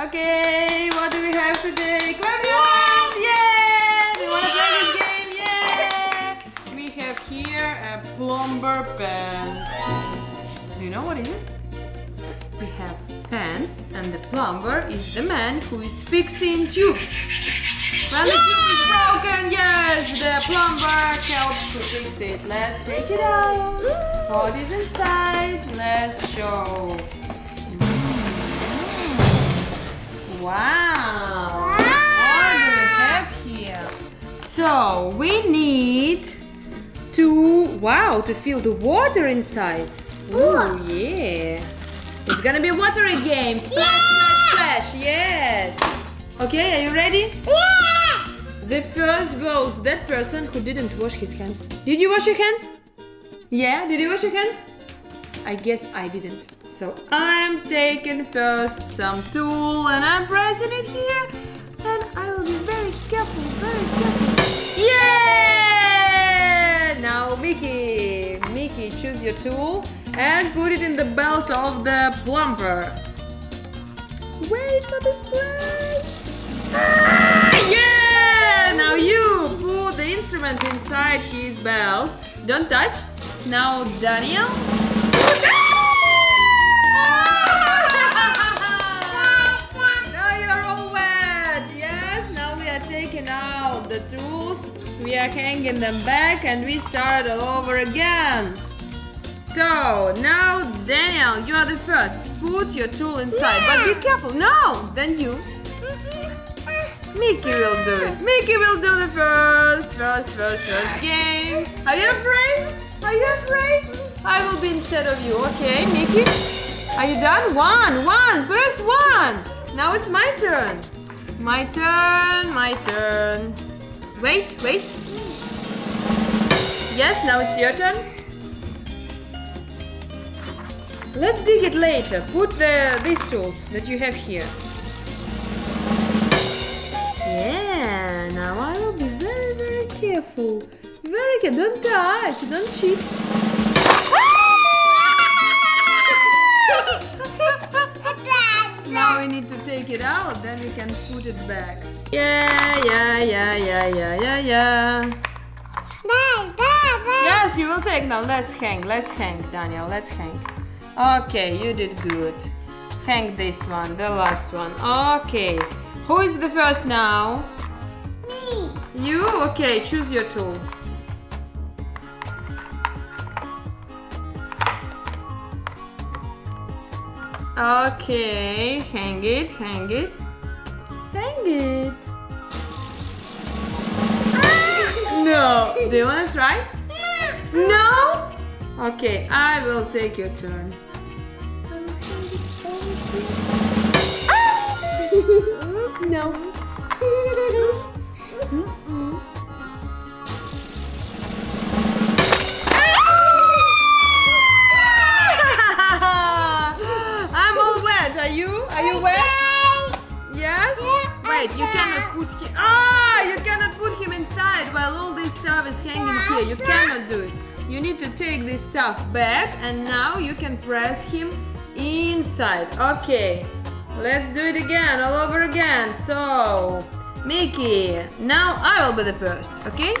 Okay, what do we have today? Clap your hands! Yeah! You want to play this game? Yeah! We have here a plumber pants. Do you know what it is? We have pants and the plumber is the man who is fixing tubes. When the tube is broken, yes! The plumber helps to fix it. Let's take it out. What is inside? Let's show. Wow! What do we have here? So we need to fill the water inside. Oh yeah! It's gonna be a watery game. Splash, splash, splash! Yes. Okay, are you ready? Yeah. The first goes that person who didn't wash his hands. Did you wash your hands? Yeah. Did you wash your hands? I guess I didn't. So I'm taking first some tool and I'm pressing it here and I will be very careful, very careful. Yeah! Now Mickey, choose your tool and put it in the belt of the plumber. Wait for the splash! Ah, yeah! Now you put the instrument inside his belt. Don't touch. Now Daniel. The tools, we are hanging them back and we start all over again. So now Daniel, you are the first. Put your tool inside, but be careful. No, then you. Mickey will do it. Mickey will do the first game. Are you afraid? Are you afraid? I will be instead of you. Okay, Mickey. Are you done? First one. Now it's my turn. My turn. Wait. Yes, now it's your turn. Let's dig it later. Put these tools that you have here. Yeah, now I will be very, very careful. Very careful. Don't touch, don't cheat. Now we need to take it out, then we can put it back. Yeah. Yes, you will take now. Let's hang, Daniel, let's hang. Okay, you did good. Hang this one, the last one. Okay, who is the first now? Me. You? Okay, choose your tool. Okay, hang it. Ah! No. Do you want to try? No. No? Okay, I will take your turn. Ah! No. Are you wet? Yes? Wait, you cannot put him inside while all this stuff is hanging here. You cannot do it. You need to take this stuff back and now you can press him inside. Okay, let's do it again, all over again. So, Mickey, now I will be the first, okay?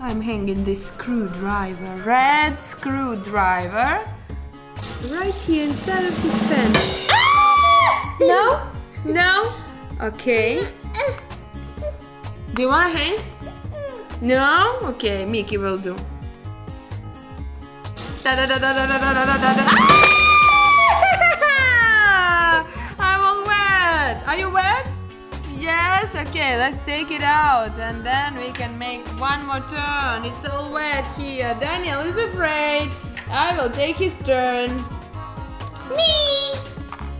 I'm hanging this screwdriver, red screwdriver, right here inside of his pants. No? Okay. Do you want to hang? No? Okay, Mickey will do. I'm all wet. Are you wet? Yes? Okay, let's take it out and then we can make one more turn. It's all wet here. Daniel is afraid. I will take his turn. Me!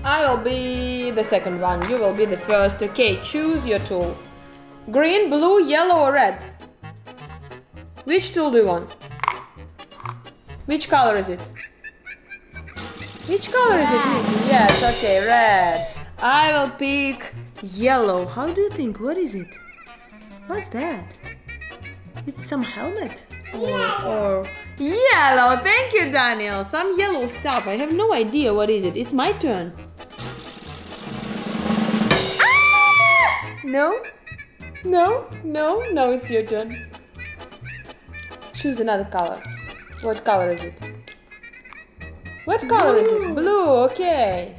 I will be the second one. You will be the first. Okay, choose your tool. Green, blue, yellow or red? Which tool do you want? Which color is it? Mickey? Yes, okay, red. I will pick yellow. How do you think? What is it? What's that? It's some helmet? Or yellow, thank you Daniel. Some yellow stuff. I have no idea what is it. It's my turn. No? No? No? No, it's your turn. Choose another color. What color is it? What color is it? Blue, okay.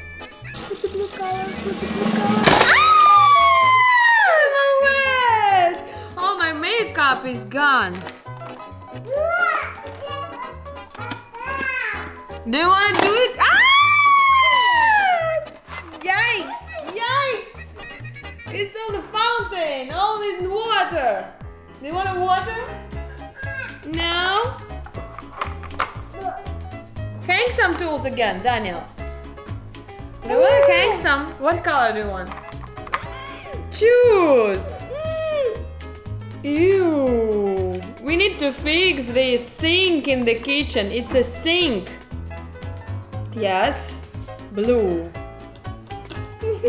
Put the blue color, put the blue color. Ah! My wet! All my makeup is gone. Do you want to do it? Ah! Yikes! Yikes! It's all the fountain, all this water. Do you want a water? No? Hang some tools again, Daniel. Do you want to hang some? What color do you want? Choose! Ew! We need to fix the sink in the kitchen. It's a sink. Yes, blue.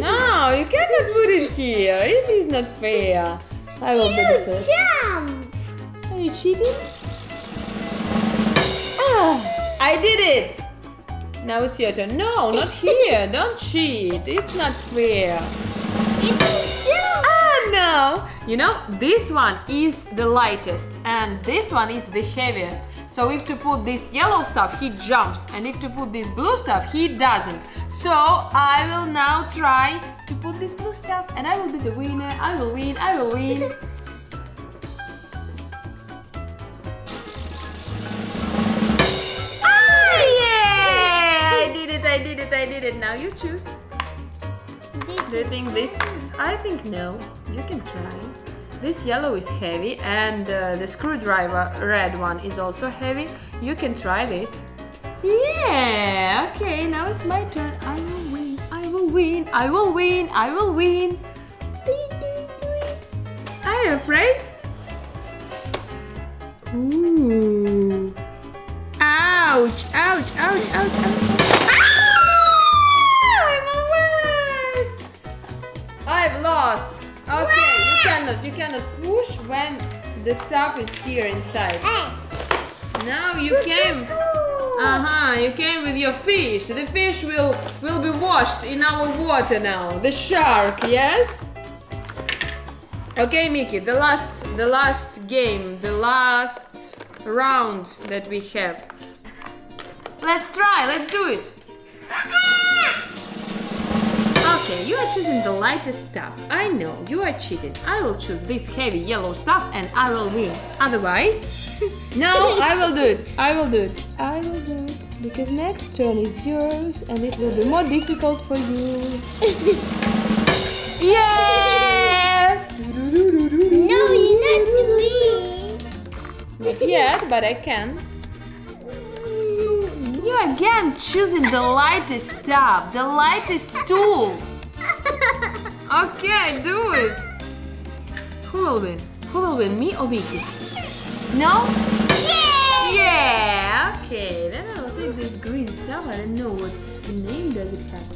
No, you cannot put it here. It is not fair. I will put it first. Are you cheating? Ah! I did it! Now it's your turn. No, not here. Don't cheat. It's not fair. Ah, no! You know, this one is the lightest and this one is the heaviest. So if to put this yellow stuff, he jumps. And if to put this blue stuff, he doesn't. So I will now try to put this blue stuff and I will be the winner. I will win. I will win. I did it. Now you choose. Do you think this? I think no. You can try. This yellow is heavy and the screwdriver red one is also heavy. You can try this. Yeah. Okay. Now it's my turn. I will win. I will win. I will win. I will win. Are you afraid? Ooh. Ouch! Ouch! Ouch! Ouch! Ouch! I've lost. Okay, wow. You cannot push when the stuff is here inside. Now you came. You came with your fish. The fish will be washed in our water now. The shark, yes? Okay, Mickey, the last game, the last round that we have. Let's try, let's do it. Okay, you are choosing the lightest stuff. I know, you are cheating. I will choose this heavy yellow stuff and I will win. Otherwise, no, I will do it. Because next turn is yours and it will be more difficult for you. Yeah! No, you're not doing. Not yet, but I can. You again choosing the lightest stuff, the lightest tool. Okay, do it. Who will win? Who will win, me or Mickey? No? Yeah! Yeah! Okay, then I will take this green stuff. I don't know what name does it have.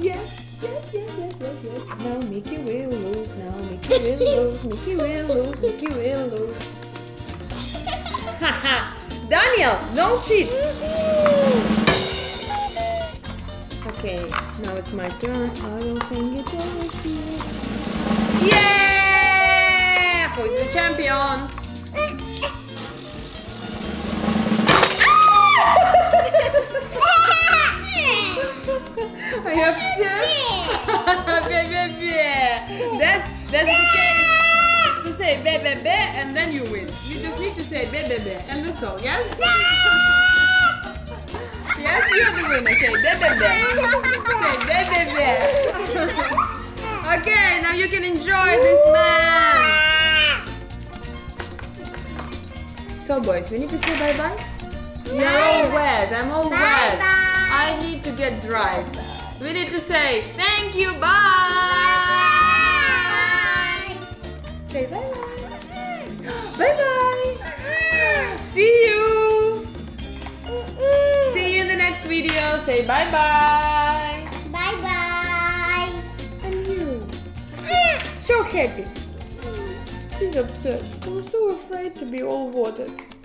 Yes. Now Mickey will lose. Mickey will lose. Haha! Daniel, don't cheat! Okay, now it's my turn. I will hang it over here. Yeah! Who is the champion? Are you upset? Be. That's the case. To say be be and then you win. You just need to say be and that's all. Yes? Yes, you're the winner. Say be. Say be. Okay, now you can enjoy this match. So boys, we need to say bye-bye. You're all wet. I'm all wet. I need to get dried. We need to say thank you, bye. Bye-bye. Say bye-bye. Bye-bye. See you. See you in the next video. Say bye-bye. Bye-bye. And you. So happy. She's upset. I'm so afraid to be all watered.